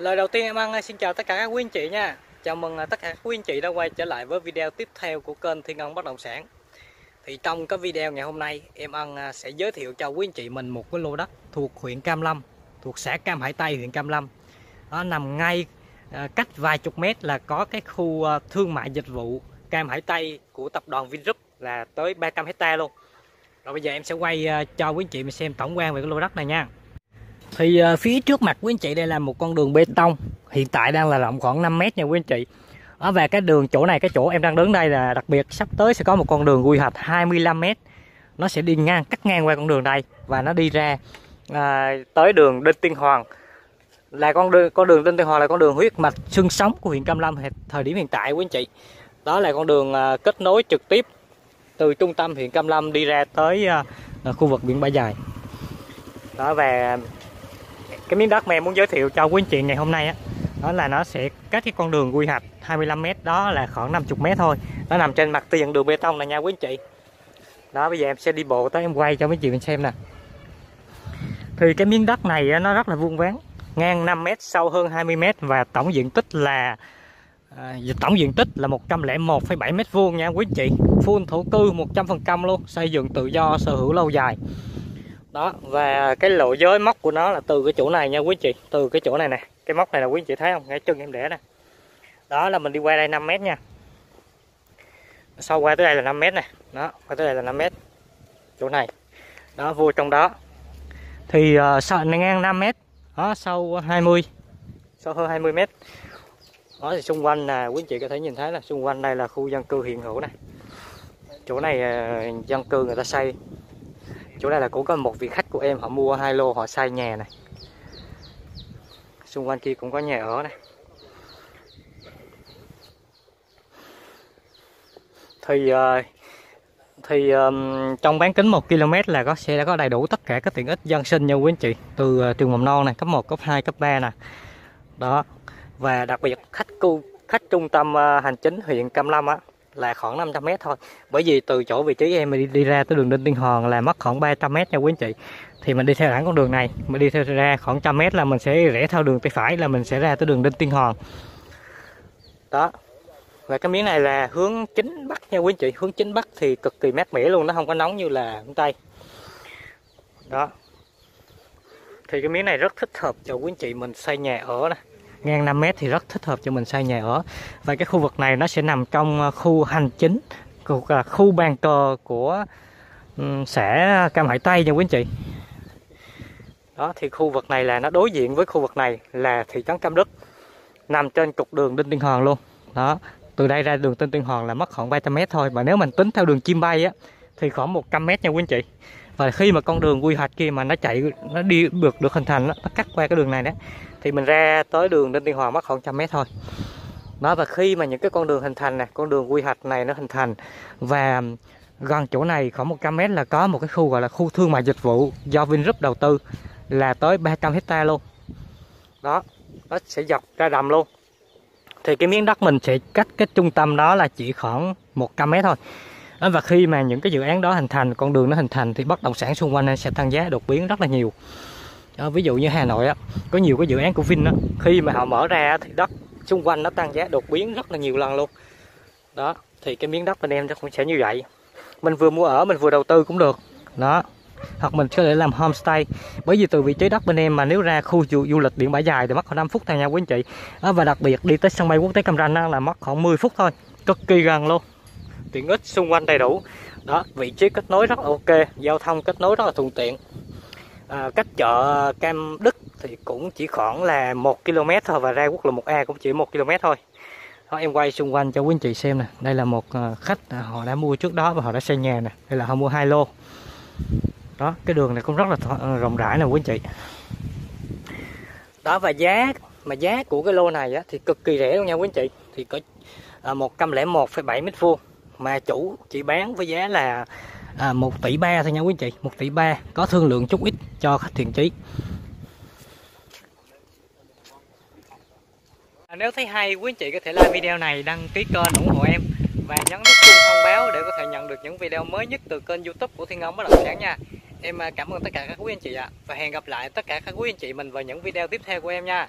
Lời đầu tiên em Ăn xin chào tất cả các quý anh chị nha. Chào mừng tất cả các quý anh chị đã quay trở lại với video tiếp theo của kênh Thiên Ân Bất Động Sản. Thì trong cái video ngày hôm nay em Ăn sẽ giới thiệu cho quý anh chị mình một cái lô đất thuộc huyện Cam Lâm, thuộc xã Cam Hải Tây, huyện Cam Lâm. Nó nằm ngay cách vài chục mét là có cái khu thương mại dịch vụ Cam Hải Tây của tập đoàn Vingroup là tới 300 hectare luôn. Rồi bây giờ em sẽ quay cho quý anh chị mình xem tổng quan về cái lô đất này nha. Thì phía trước mặt quý anh chị đây là một con đường bê tông, hiện tại đang là rộng khoảng 5 mét nha quý anh chị. Ở về cái đường chỗ này, cái chỗ em đang đứng đây là đặc biệt, sắp tới sẽ có một con đường quy hoạch 25 m. Nó sẽ đi ngang, cắt ngang qua con đường đây và nó đi ra tới đường Đinh Tiên Hoàng. Là con đường Đinh Tiên Hoàng là con đường huyết mạch xương sống của huyện Cam Lâm thời điểm hiện tại quý anh chị. Đó là con đường kết nối trực tiếp từ trung tâm huyện Cam Lâm đi ra tới khu vực biển Bãi Dài. Đó, về cái miếng đất mà em muốn giới thiệu cho quý anh chị ngày hôm nay đó là nó sẽ cách cái con đường quy hoạch 25 m đó là khoảng 50 m thôi. Nó nằm trên mặt tiền đường bê tông này nha quý anh chị. Đó, bây giờ em sẽ đi bộ tới em quay cho mấy chị mình xem nè. Thì cái miếng đất này nó rất là vuông vắn, ngang 5 m, sâu hơn 20 m và tổng diện tích là 101,7 m² nha quý anh chị. Full thổ cư 100% luôn, xây dựng tự do, sở hữu lâu dài. Đó, và cái lộ giới móc của nó là từ cái chỗ này nha quý anh chị, từ cái chỗ này nè. Cái móc này là quý anh chị thấy không? Ngay chân em để nè. Đó là mình đi qua đây 5 m nha. Sau qua tới đây là 5 m nè. Đó, qua tới đây là 5 m. Chỗ này. Đó, vô trong đó. Thì sau ngang 5 m, đó sâu 20. Sâu hơn 20 m. Đó thì xung quanh là quý anh chị có thể nhìn thấy là xung quanh đây là khu dân cư hiện hữu này. Chỗ này dân cư người ta xây. Chỗ này là cũng có một vị khách của em họ mua 2 lô họ xây nhà này. Xung quanh kia cũng có nhà ở này. Thì trong bán kính 1 km là sẽ có đầy đủ tất cả các tiện ích dân sinh nha quý anh chị. Từ trường mầm non này, cấp 1, cấp 2, cấp 3 nè. Đó. Và đặc biệt khách trung tâm hành chính huyện Cam Lâm là khoảng 500 m thôi. Bởi vì từ chỗ vị trí em đi ra tới đường Đinh Tiên Hoàng là mất khoảng 300 m nha quý anh chị. Thì mình đi theo thẳng con đường này, mình đi theo ra khoảng 100 m là mình sẽ rẽ theo đường tay phải là mình sẽ ra tới đường Đinh Tiên Hoàng. Đó. Và cái miếng này là hướng chính bắc nha quý anh chị, hướng chính bắc thì cực kỳ mát mẻ luôn, nó không có nóng như là hướng tây. Đó. Thì cái miếng này rất thích hợp cho quý anh chị mình xây nhà ở nè. Ngang 5 m thì rất thích hợp cho mình xây nhà ở. Và cái khu vực này nó sẽ nằm trong khu hành chính, khu bàn cờ của xã Cam Hải Tây nha quý anh chị. Đó, thì khu vực này là nó đối diện với khu vực này là thị trấn Cam Đức, nằm trên trục đường Đinh Tiên Hoàng luôn. Đó, từ đây ra đường Đinh Tiên Hoàng là mất khoảng 300 m thôi. Mà nếu mình tính theo đường chim bay thì khoảng 100 m nha quý anh chị. Và khi mà con đường quy hoạch kia mà nó chạy, nó đi được hình thành, nó cắt qua cái đường này đó, thì mình ra tới đường Đinh Tiên Hoàng mất khoảng 100 m thôi. Đó, và khi mà những cái con đường hình thành này, con đường quy hoạch này nó hình thành, và gần chỗ này khoảng 100 m là có một cái khu gọi là khu thương mại dịch vụ do Vingroup đầu tư là tới 300 hectare luôn. Đó, nó sẽ dọc ra đầm luôn. Thì cái miếng đất mình sẽ cách cái trung tâm đó là chỉ khoảng 100 m thôi. Và khi mà những cái dự án đó hình thành, con đường nó hình thành thì bất động sản xung quanh sẽ tăng giá đột biến rất là nhiều. Ví dụ như Hà Nội có nhiều cái dự án của Vin khi mà họ mở ra thì đất xung quanh nó tăng giá đột biến rất là nhiều lần luôn. Đó, thì cái miếng đất bên em nó cũng sẽ như vậy. Mình vừa mua ở, mình vừa đầu tư cũng được. Đó, hoặc mình có thể làm homestay. Bởi vì từ vị trí đất bên em mà nếu ra khu du lịch biển Bãi Dài thì mất khoảng 5 phút thôi nha quý anh chị. Và đặc biệt đi tới sân bay quốc tế Cam Ranh là mất khoảng 10 phút thôi, cực kỳ gần luôn. Tiện ích xung quanh đầy đủ. Đó, vị trí kết nối rất là ok, giao thông kết nối rất là thuận tiện. Cách chợ Cam Đức thì cũng chỉ khoảng là 1 km thôi, và ra quốc lộ 1A cũng chỉ 1 km thôi. Đó, em quay xung quanh cho quý anh chị xem nè. Đây là một khách họ đã mua trước đó và họ đã xây nhà nè. Đây là họ mua 2 lô. Đó, cái đường này cũng rất là rộng rãi nè quý anh chị. Đó, và giá của cái lô này thì cực kỳ rẻ luôn nha quý anh chị. Thì có 101,7 m² mà chủ chỉ bán với giá là 1,3 tỷ thôi nha quý anh chị, 1,3 tỷ, có thương lượng chút ít cho khách thiện chí. Nếu thấy hay, quý anh chị có thể like video này, đăng ký kênh ủng hộ em và nhấn nút chuông thông báo để có thể nhận được những video mới nhất từ kênh YouTube của Thiên Ân Bất Động Sản nha. Em cảm ơn tất cả các quý anh chị và hẹn gặp lại tất cả các quý anh chị mình vào những video tiếp theo của em nha.